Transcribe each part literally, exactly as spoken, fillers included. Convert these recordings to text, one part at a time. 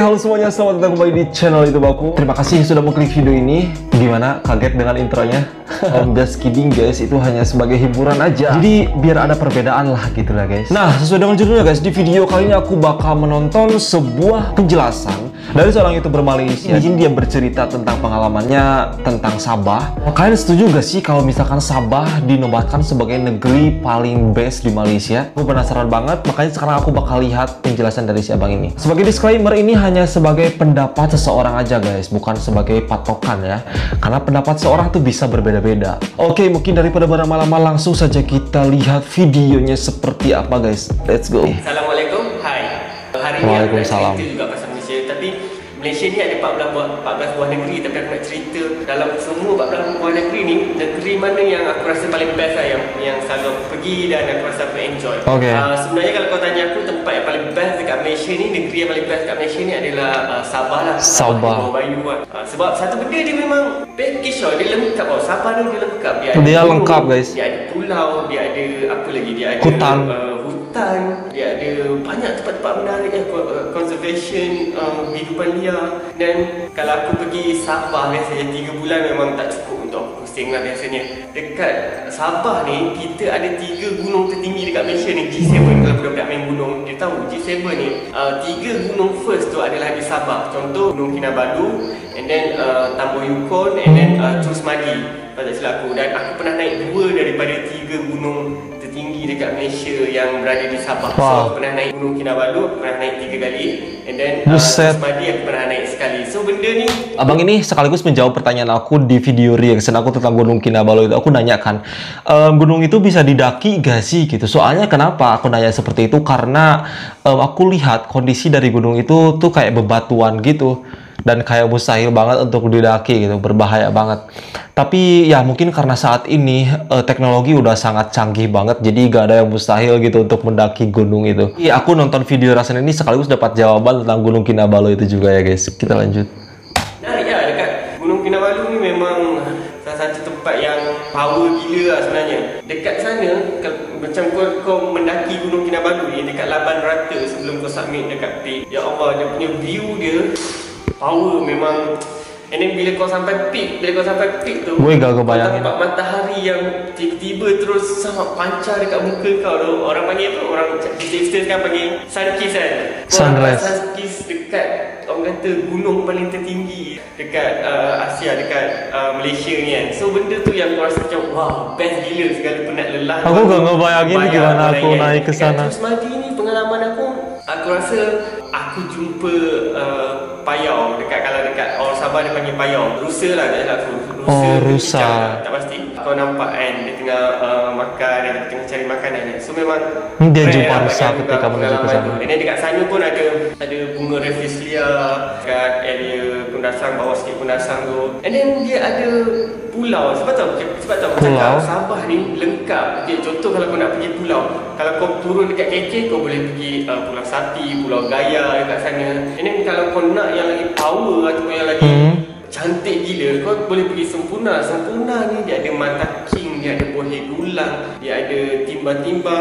halo semuanya, selamat datang kembali di channel YouTube aku. Terima kasih sudah mengklik video ini. Gimana? Kaget dengan intronya? I'm just kidding guys, itu hanya sebagai hiburan aja. Jadi biar ada perbedaan lah gitu lah guys. Nah, sesuai dengan judulnya guys, di video kali ini aku bakal menonton sebuah penjelasan dari seorang YouTuber Malaysia. Di sini dia bercerita tentang pengalamannya tentang Sabah. Kalian setuju gak sih kalau misalkan Sabah dinobatkan sebagai negeri paling best di Malaysia? Aku penasaran banget, makanya sekarang aku bakal lihat penjelasan dari si abang ini. Sebagai disclaimer, ini hanya sebagai pendapat seseorang aja guys, bukan sebagai patokan ya, karena pendapat seorang tuh bisa berbeda-beda. Oke, mungkin daripada berlama-lama langsung saja kita lihat videonya seperti apa guys. Let's go. Assalamualaikum. Hai. Hari ini aku nak cerita juga pasal Malaysia, tapi Malaysia ni ada empat belas buah negeri, tapi aku nak cerita dalam semua empat belas buah negeri ni, negeri mana yang aku rasa paling best lah, yang yang selalu pergi dan aku rasa aku enjoy. Okay. Uh, sebenarnya kalau kau tanya aku tempat yang paling best dekat Malaysia ni, negeri yang paling best dekat Malaysia ni adalah uh, Sabah lah. Sabah. Sabah Bayu lah. Uh, sebab satu benda dia memang package lah, dia lengkap lah. Sabah tu dia lengkap. Dia, dia ada lengkap pulau, guys. Dia ada pulau, dia ada apa lagi, dia ada hutan. Uh, hutan, dia ada banyak tempat-tempat menarik ya, conservation, um, hidupan liar. Dan kalau aku pergi Sabah biasanya tiga bulan memang tak cukup untuk posting lah biasanya. Dekat Sabah ni, kita ada tiga gunung tertinggi dekat Malaysia ni, G tujuh. Kalau budak-budak main gunung, dia tahu G tujuh ni uh, tiga gunung first tu adalah di Sabah. Contoh, Gunung Kinabalu, and then uh, Tambun Yukon, and then uh, Terus Magi. Kalau tak silap aku, dan aku pernah naik dua daripada tiga gunung tinggi dekat Malaysia yang berada di Sabah. Wow. So, pernah naik Gunung Kinabalu, pernah naik tiga kali, and then uh, Semadi aku pernah naik sekali. So benda ni, abang ini sekaligus menjawab pertanyaan aku di video reaction aku tentang Gunung Kinabalu itu. Aku nanyakan, ehm, gunung itu bisa didaki gak sih gitu. Soalnya kenapa aku nanya seperti itu, karena ehm, aku lihat kondisi dari gunung itu tuh kayak bebatuan gitu, dan kayak mustahil banget untuk didaki gitu, berbahaya banget. Tapi ya mungkin karena saat ini eh, teknologi udah sangat canggih banget, jadi gak ada yang mustahil gitu untuk mendaki gunung itu. Iya, aku nonton video rasain ini sekaligus dapat jawaban tentang Gunung Kinabalu itu juga ya guys. Kita lanjut. Nah ya, dekat Gunung Kinabalu ni memang salah satu tempat yang power gila lah sebenarnya. Dekat sana, macam kau, kau mendaki Gunung Kinabalu ni dekat Laban Rata sebelum kau submit dekat peak. Ya Allah, dia punya view dia power memang. And then bila kau sampai peak, bila kau sampai peak tu, boleh gak kau bayangin nampak matahari yang tiba-tiba terus sangat pancar dekat muka kau tu. Orang panggil tu, orang distance kan panggil sunkiss kan. Sunrise. Sunkiss dekat, orang kata gunung paling tertinggi dekat uh, Asia, dekat uh, Malaysia ni kan. So benda tu yang kau rasa macam wow, best gila, segala penat lelah. Aku gak ngebayangin bayang gimana aku kan naik ke sana. Terus Madi ni pengalaman aku, aku rasa aku jumpa uh, payau dekat, kalau dekat orang Sabah dia panggil payau, rusa lah tak silap aku. Rusa, oh, rusa. Kicau, tak pasti. Kau nampak kan dia tengah uh, makan, dia tengah cari makanan. So memang dia jumpa rusa ketika menuju ke sana. Dan dekat sana pun ada ada bunga Rafflesia dekat area Kundasang, bawah sikit Kundasang tu. And then dia ada pulau. Sebab tahu, sebab tahu pulau Sabah ni lengkap. Okay, contoh kalau kau nak pergi pulau, kalau kau turun dekat K K, kau boleh pergi uh, Pulau Sati, Pulau Gaya dekat sana. And then kalau kau nak yang lagi power ataupun yang lagi hmm. cantik gila, kau boleh pergi Sempurna. Sempurna ni dia ada Mata King, dia ada Bohir Dulang, dia ada Timba-Timba,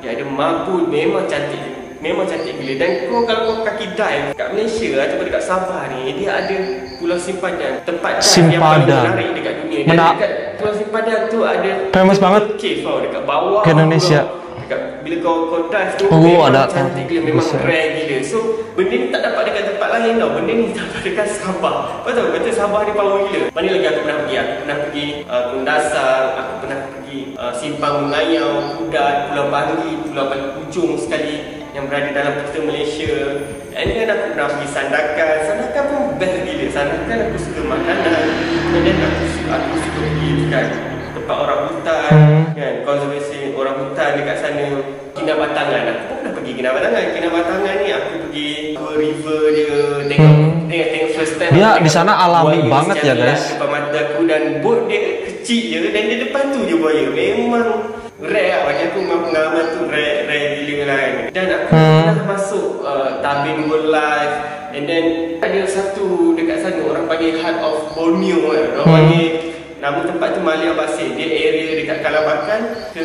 dia ada Mabul. Memang cantik, memang cantik gila. Dan kau kalau kau kaki dive kat Malaysia ataupun dekat Sabah ni, dia ada Pulau Simpadan, tempat yang paling menarik dekat dunia. Dan Mena dekat Pulau Simpadan tu ada famous banget cave tau, dekat bawah ke Indonesia. Dekat, bila kau kau dive tu, oh, ada cantik gila, memang rare gila. So benda ni tak dapat dekat tempat lain tau, benda ni tak dapat dekat Sabah. Betul betul, Sabah ni power gila. Mana lagi aku pernah pergi, aku pernah pergi uh, Kundasang, aku pernah pergi uh, Simpang Melayu, Kudat, Pulau Bangli, Pulau Balik Ujung sekali yang berada dalam peta Malaysia. And then aku pernah pergi Sandakan. Sandakan pun best gila. Sandakan aku suka makanan, and then aku suka, aku suka pergi dekat tempat orang hutan kan, konservasi orang hutan dekat sana. Kinabatangan, aku pun pernah pergi Kinabatangan. Kinabatangan ni aku pergi ke river dia, tengok hmm. tengok, tengok first time dia di sana alami banget ya guys. Depan mata aku, dan bot dia kecil je, dan dia depan tu je buaya. Memang rare lah, bagi aku pengalaman tu rare, rare gila lah kan. Dan aku pernah hmm. masuk uh, Tabin Wildlife. And then ada satu dekat sana, orang panggil Heart of Borneo kan. Orang hmm. panggil Nama tempat tu Malia Basir. Dia area dekat Kalabakan ke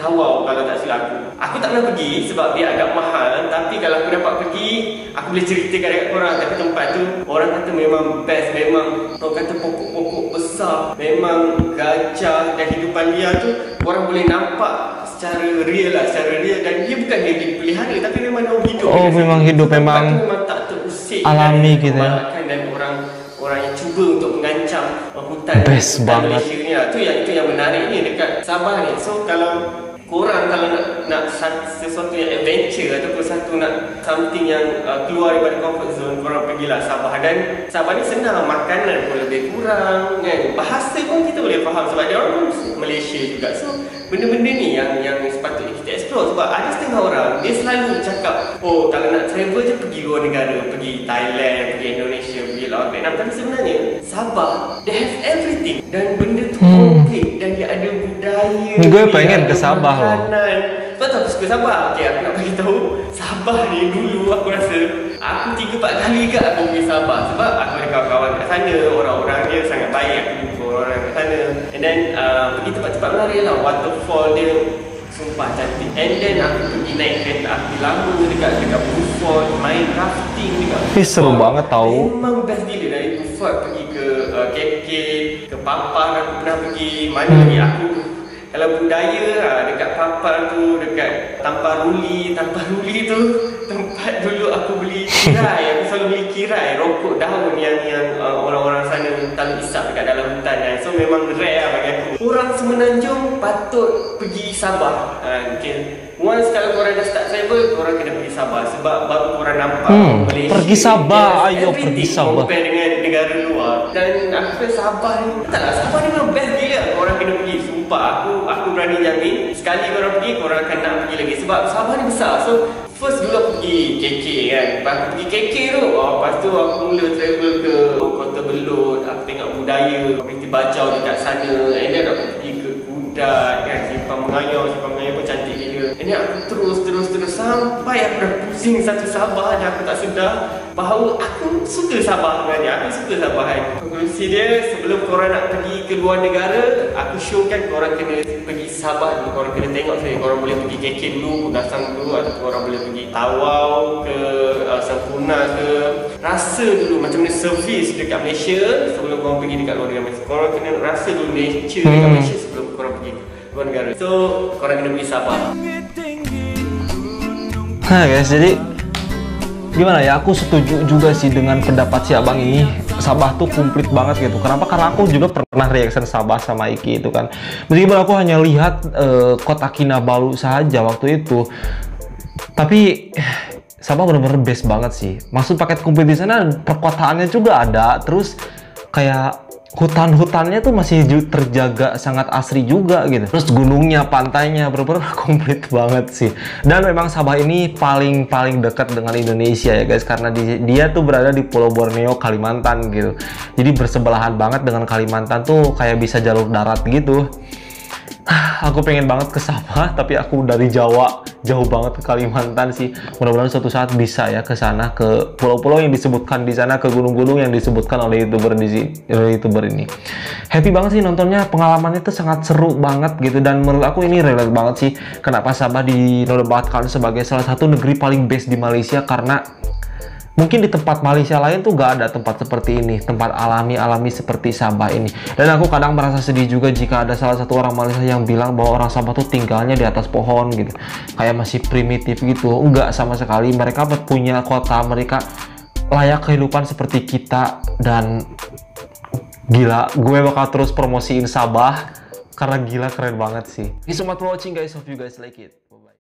Tawau kalau tak silap aku. Aku tak pernah pergi sebab dia agak mahal. Tapi kalau aku dapat pergi, aku boleh ceritakan dekat korang. Tapi tempat tu orang kata memang best. Memang orang kata pokok-pokok besar. Memang gajah dan hidupan dia tu orang boleh nampak secara real lah, secara real. Dan dia bukan dia dipelihara, tapi memang dia hidup. Oh, memang hidup, memang tak terusik, alami kita. Dan orang-orang yang cuba untuk mengancam hutan best banget. Itu yang itu yang menarik ni dekat Sabah ni. So kalau korang kalau nak, nak sesuatu yang adventure ataupun satu nak something yang uh, keluar daripada comfort zone, korang pergilah Sabah. Dan Sabah ni senang, makanan pun lebih kurang kan. Bahasa pun kita boleh faham sebab dia orang Malaysia juga. So benda-benda ni yang yang sepatutnya kita explore. Sebab ada setengah orang, dia selalu cakap, oh kalau nak travel je pergi luar negara, pergi Thailand, pergi Indonesia, pergi Laos, Vietnam. Tapi sebenarnya Sabah, they have everything. Dan benda tu komplit, hmm. dan dia ada budaya, gue pengen ke Sabah loh. Sebab tu aku suka Sabah. Okay, aku nak beritahu Sabah ni dulu aku rasa aku tiga empat kali kat aku pergi Sabah. Sebab aku ada kawan-kawan kat sana, orang-orang dia sangat baik. Aku orang kat sana. And then uh, pergi tempat-tempat menarik lah. Waterfall dia sumpah cantik. And then aku pergi naik kereta api lama dekat dekat Beaufort, main rafting dekat Beaufort. Eh, seru banget tau. Memang best gila. Dari Beaufort pergi ke uh, K K, ke Papar aku pernah pergi. Mana lagi aku kalau budaya lah, dekat Papar tu, dekat Tamparuli. Tamparuli tu tempat dulu aku beli kirai. Aku selalu beli kirai, rokok daun yang yang uh, orang-orang sana taruh isap dekat dalam hutan kan. So memang rare lah bagi aku. Orang Semenanjung patut pergi Sabah. uh, okay. Once kalau korang dah start travel, korang kena pergi Sabah. Sebab baru korang nampak hmm, Malaysia, pergi Sabah, ayo pergi Sabah. Compare dengan negara luar. Dan aku rasa Sabah ni, taklah, Sabah ni memang best gila. Korang kena pergi, sumpah. Aku aku berani jamin, sekali korang pergi, korang akan nak pergi lagi. Sebab Sabah ni besar. So first dulu aku pergi K K kan. Lepas aku pergi K K tu, oh, lepas tu aku mula travel ke Kota Belud. Aku tengok budaya, komuniti Bajau dekat sana. And then aku pergi ke Kudat kan, Simpang Melayu. Simpang Melayu pun cantik gila. And then aku terus terus terus sampai aku dah pusing satu Sabah. Dan aku tak sedar bahawa aku suka Sabah sebenarnya. Aku suka Sabah kan. Konklusi dia, sebelum korang nak pergi ke luar negara, aku syorkan korang kena pergi Sabah dulu. Korang kena tengok saya. Korang boleh pergi K K dulu, Kudasang dulu, atau korang boleh pergi Tawau ke uh, Sempurna ke. Rasa dulu macam mana service dekat Malaysia sebelum korang pergi dekat luar negara. Korang kena rasa dulu nature dekat Malaysia sebelum korang pergi luar negara. So korang kena pergi Sabah. Ha guys, jadi gimana ya, aku setuju juga sih dengan pendapat si abang ini. Sabah tuh komplit banget gitu. Kenapa? Karena aku juga pernah reaction Sabah sama Iki itu kan. Meskipun aku hanya lihat uh, kota Kinabalu saja waktu itu, tapi Sabah bener-bener best banget sih. Maksud paket komplit di sana, perkotaannya juga ada. Terus kayak hutan-hutannya tuh masih terjaga sangat asri juga gitu. Terus gunungnya, pantainya bener-bener komplit banget sih. Dan memang Sabah ini paling-paling dekat dengan Indonesia ya guys, karena di, dia tuh berada di Pulau Borneo, Kalimantan gitu. Jadi bersebelahan banget dengan Kalimantan tuh, kayak bisa jalur darat gitu. Aku pengen banget ke Sabah, tapi aku dari Jawa jauh banget ke Kalimantan sih. Mudah-mudahan suatu saat bisa ya ke sana, ke pulau-pulau yang disebutkan di sana, ke gunung-gunung yang disebutkan oleh youtuber di youtuber ini. Happy banget sih nontonnya, pengalamannya tuh sangat seru banget gitu. Dan menurut aku ini relate banget sih kenapa Sabah dinobatkan sebagai salah satu negeri paling best di Malaysia, karena mungkin di tempat Malaysia lain tuh gak ada tempat seperti ini, tempat alami-alami seperti Sabah ini. Dan aku kadang merasa sedih juga jika ada salah satu orang Malaysia yang bilang bahwa orang Sabah tuh tinggalnya di atas pohon gitu, kayak masih primitif gitu. Enggak sama sekali, mereka punya kota, mereka layak kehidupan seperti kita. Dan gila, gue bakal terus promosiin Sabah karena gila keren banget sih. Thank you so much for watching guys, hope you guys like it.